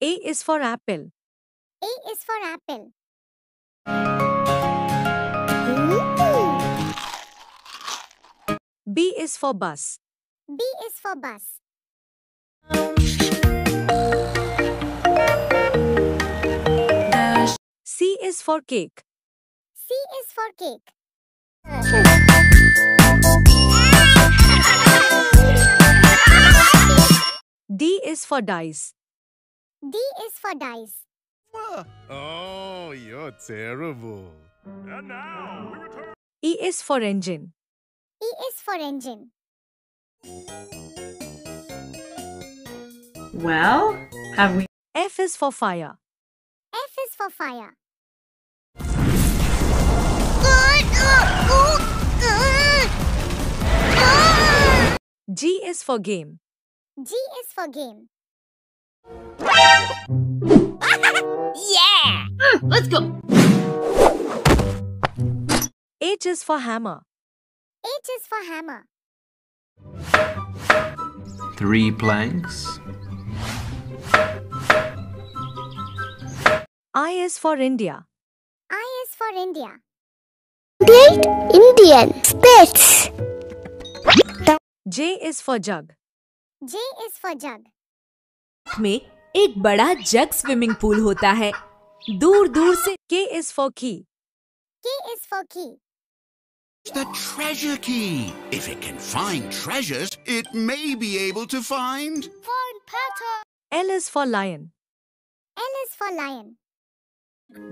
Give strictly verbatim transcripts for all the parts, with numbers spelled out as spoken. A is for apple. A is for apple. Ooh. B is for bus. B is for bus. Dash. C is for cake. C is for cake. D is for dice. D is for dice. Oh, you're terrible. And now we return. E is for engine. E is for engine. Well, have we? F is for fire. F is for fire. G is for game. G is for game. Yeah! Mm, let's go! H is for hammer. H is for hammer. Three planks. I is for India. I is for India. Great Indian States. J is for jug. J is for jug. में एक बड़ा जग swimming pool होता है दूर दूर से K is for key. K is for key. The treasure key. If it can find treasures, it may be able to find. Find Peter. L is for lion. L is for lion.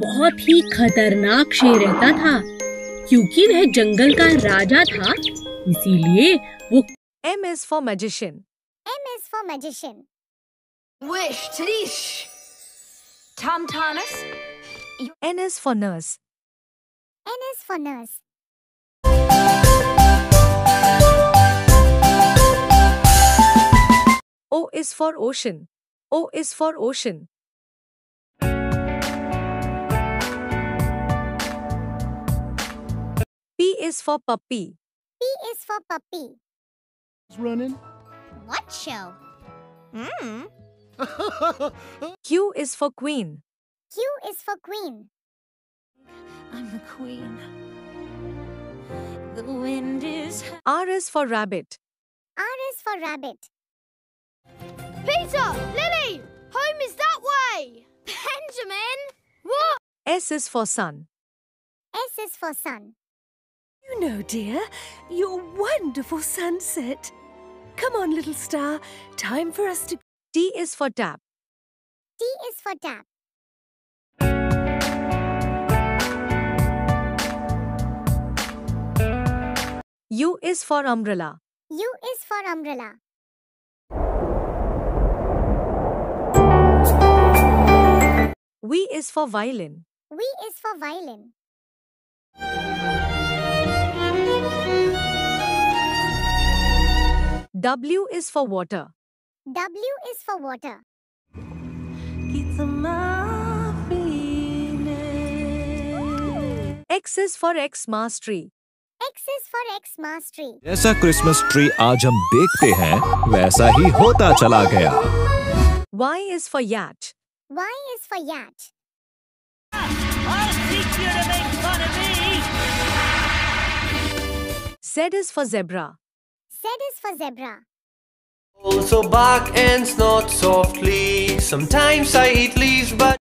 बहुत ही खतरनाक शेर रहता था क्योंकि वह जंगल का राजा था इसीलिए वो M is for magician. M is for magician. Wish, Trish, Tom Thomas. N is for nurse. N is for nurse. O is for ocean. O is for ocean. P is for puppy. P is for puppy. Who's running? What show? Hmm. Q is for queen. Q is for queen. I'm the queen. The wind is... R is for rabbit. R is for rabbit. Peter! Lily! Home is that way! Benjamin! What? S is for sun. S is for sun. You know, dear, your wonderful sunset. Come on, little star. Time for us to... T is for tap. T is for tap. U is for umbrella. U is for umbrella. V is for violin. V is for violin. W is for water. W is for water. X is for X mastery. X is for X mastery. जैसा Christmas tree आज हम देखते हैं, वैसा ही होता चला गया. Y is for yacht. Y is for yacht. Z is for zebra. Z is for zebra. Also bark and snort softly. Sometimes I eat leaves.